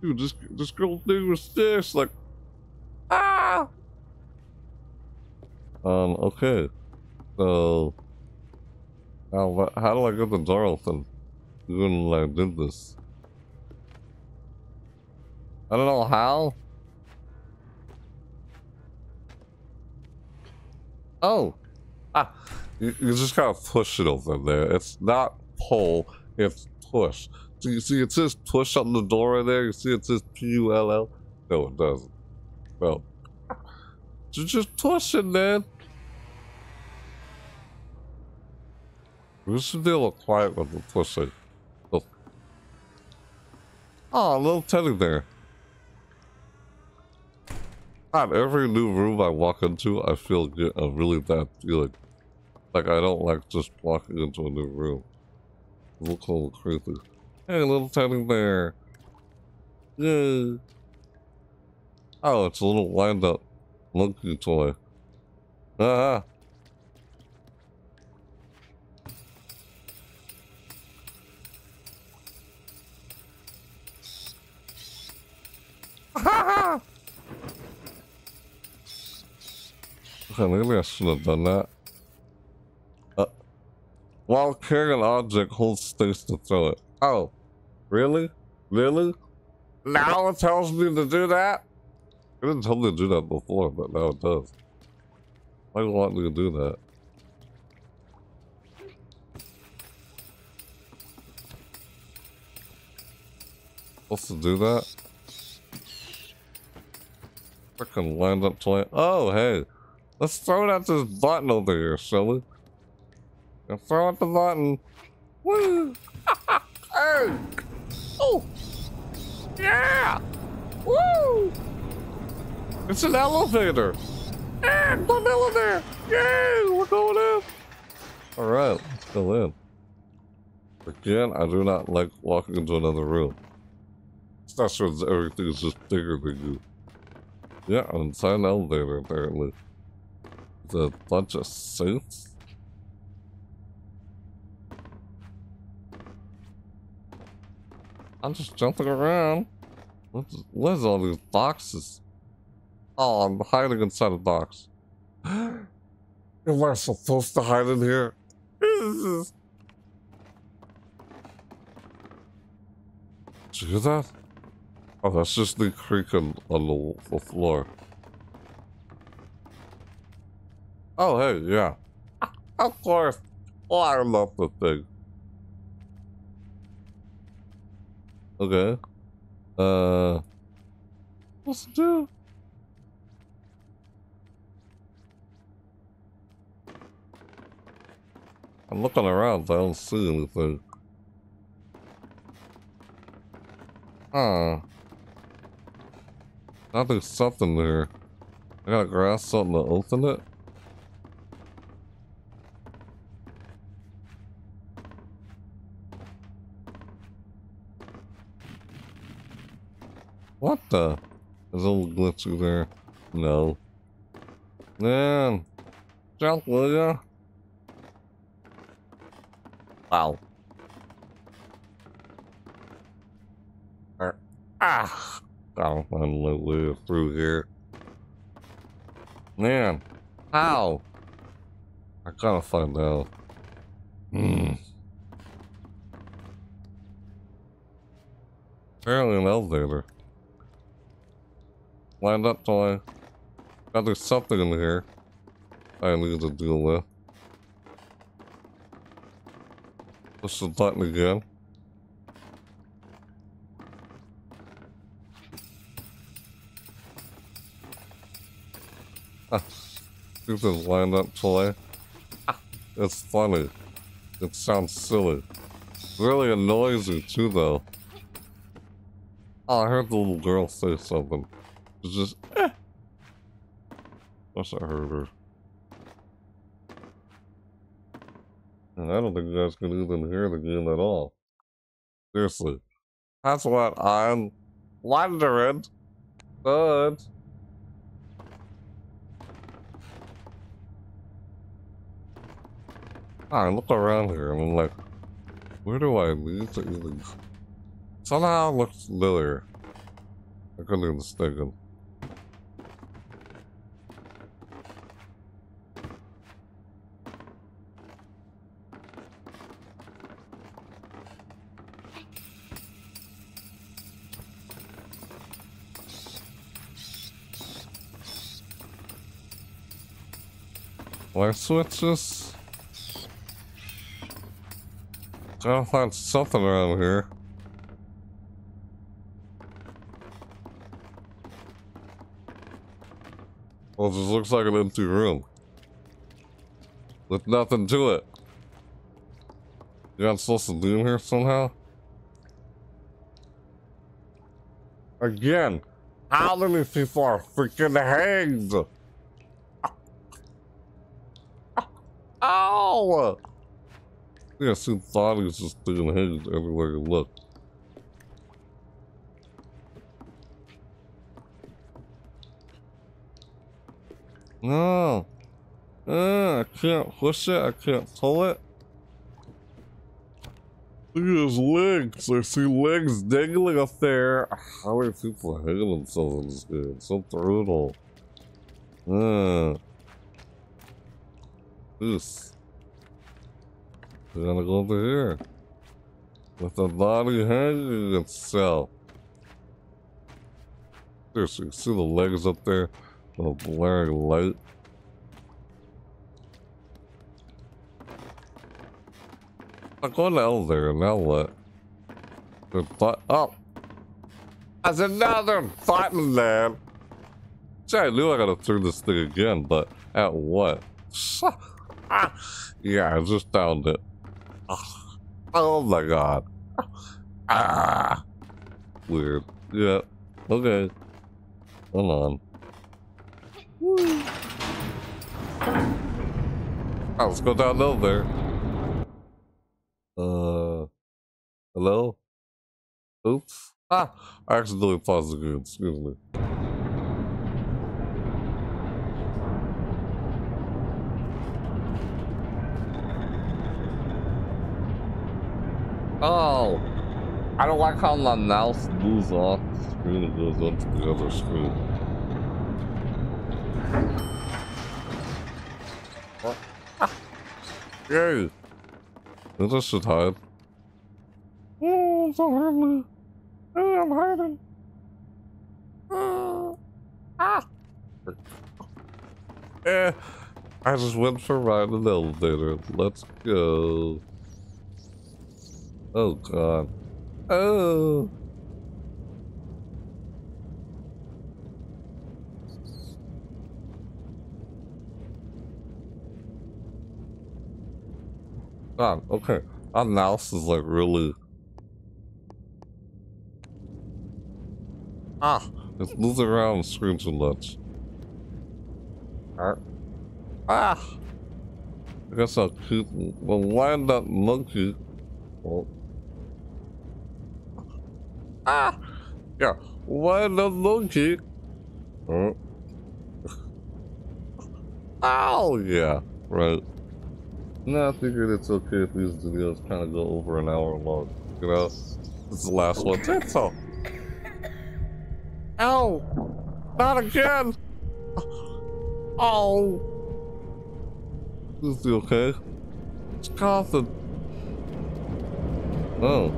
dude, this, this girl thing was this. Like, ah! Um, okay. So, how, how do I get the door open? Even when I did this? I don't know how. Oh, ah, you, you just gotta push it over there. It's not pull, it's push. So you see, it says push on the door right there. You see, it says P U L L. No, it doesn't. No. You just push it, man. We should be a little quiet with the pushing. Oh, oh, a little teddy bear. God, every new room I walk into, I feel good, a really bad feeling. Like, I don't like just walking into a new room. Look a little creepy. Hey, little teddy bear. Yay. Oh, it's a little wind-up monkey toy. Ah. Okay, maybe I should have done that. Uh, while carrying an object, hold space to throw it. Oh, really? Really? Now it tells me to do that? It didn't tell me to do that before, but now it does. Why do you want me to do that? What's to do that? Freaking lined up toy. Oh, hey. Let's throw it at this button over here, shall we? Now throw at the button. Woo! Hey! Oh! Yeah! Woo! It's an elevator! Yeah! It's an elevator! Yay! We're going in! Alright, let's go in. Again, I do not like walking into another room. Especially when everything is just bigger than you. Yeah, I'm inside an elevator, apparently. It's a bunch of suits. I'm just jumping around. What is, what is all these boxes? Oh, I'm hiding inside a box. Am I supposed to hide in here? Jesus. Did you hear that? Oh, that's just the creak on, on the floor. Oh, hey, yeah. Of course. Oh, I love the thing. Okay. Uh. What's it do? I'm looking around, but I don't see anything. Huh. Now there's something there. I gotta grab something to open it. What the? There's a little glitchy there. No. Man. Jump, will ya? Wow. Ah! I'll find my way through here. Man, how? I gotta find out. Hmm. Apparently an elevator. Lined up toy. Now there's something in here I need to deal with. Push the button again. Stupid lined up toy. It's funny. It sounds silly. It really annoys you too, though. Oh, I heard the little girl say something. It's just, eh. Wish I heard her. And I don't think you guys can even hear the game at all. Seriously. That's what I'm wondering. Good. I look around here and I'm like, where do I need to even? Somehow it looks familiar. I couldn't be mistaken. Why switches? I gotta find something around here. Well, it just looks like an empty room. With nothing to it. You're not supposed to do in here somehow? Again, how many people are freaking hanged? Ow! Yeah, see, the audience is sticking hands everywhere you look. No! Uh, I can't push it, I can't pull it. Look at his legs! I see legs dangling up there! How many people hang themselves in this game? It's so brutal. Uh. This. We gotta go over here. With the body hanging itself. Seriously, see the legs up there? The blaring light. I go in the elevator, now what? Th oh! There's another fighting man! See, I knew I gotta turn this thing again, but at what? Yeah, I just found it. Oh my god. Ah! Weird. Yeah. Okay. Hold on. Woo. Right, let's go down over there. Uh, hello? Oops. Ah! I accidentally paused the game. Excuse me. Oh! I don't like how my mouse moves off the screen and goes up to the other screen. What? Ah! Yay! Is this shit hide? Oh, it's so heavy. Hey, I'm hiding. Uh, ah! Eh, I just went for a ride in the elevator. Let's go. Oh, God. Oh! God, okay. Our mouse is like really... Ah! It's moving around the screen too much. Alright. Ah! I guess I'll keep... Well, why am that monkey? Oh. Ah! Yeah. Why the monkey? Oh. Ow! Yeah. Right. No, I figured it's okay if these videos kind of go over an hour long. You know? This is the last one. That's all. Ow! Not again! Ow! Is he okay? It's coughing. Oh.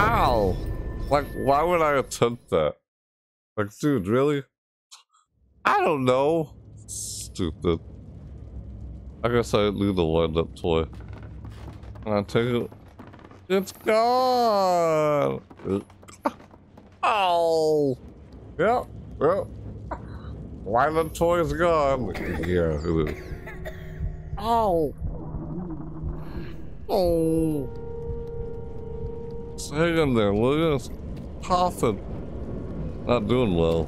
Ow! Like, why would I attempt that? Like, dude, really? I don't know. Stupid. I guess I need the wind-up toy. Can I take it? It's gone! Ow! Yep, yep. Wind-up toy is gone. Yeah, it is. Ow! Oh! It's hanging there, look at this. Coughing. Not doing well.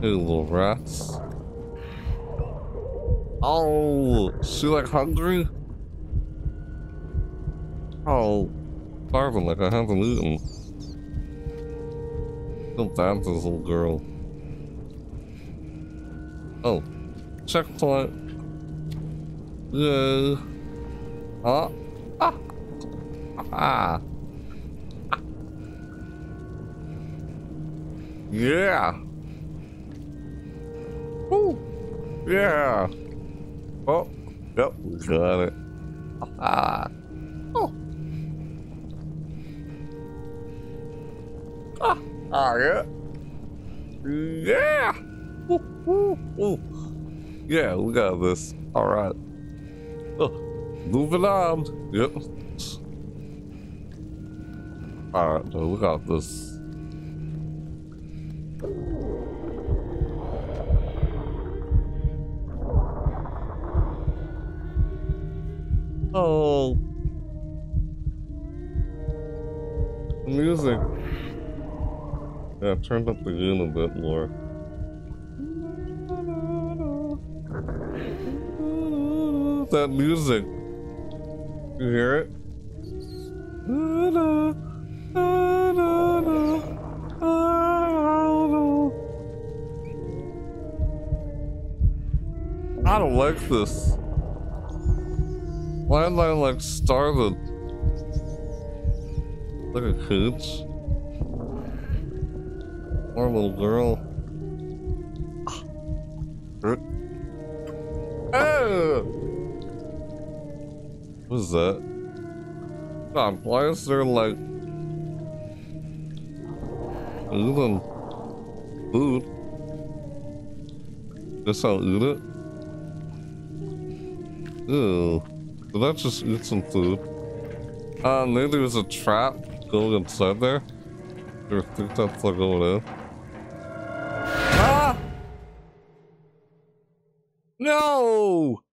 Hey, little rats. Oh, she like hungry? Oh, starving like I haven't eaten. Feel bad for this little girl. Oh, checkpoint. Yay. Huh? Ah! Ah! Yeah. Woo. Yeah. Oh. Yep. Got it. Ah. Oh. Ah. Ah. Yeah. Yeah. Woo, woo, woo. Yeah. We got this. All right. Oh. Moving on. Yep. All right. So we got this. Oh. Music. Yeah, I've turned up the unit a bit more. That music. You hear it? I don't like this. Why am I like starving? Like a cooch? Poor little girl. Ah. What is that? God, why is there like even food? Guess I'll eat it. Ew. Did I just eat some food? Uh, maybe there's a trap going inside there. I think that's like going in. Ah! No!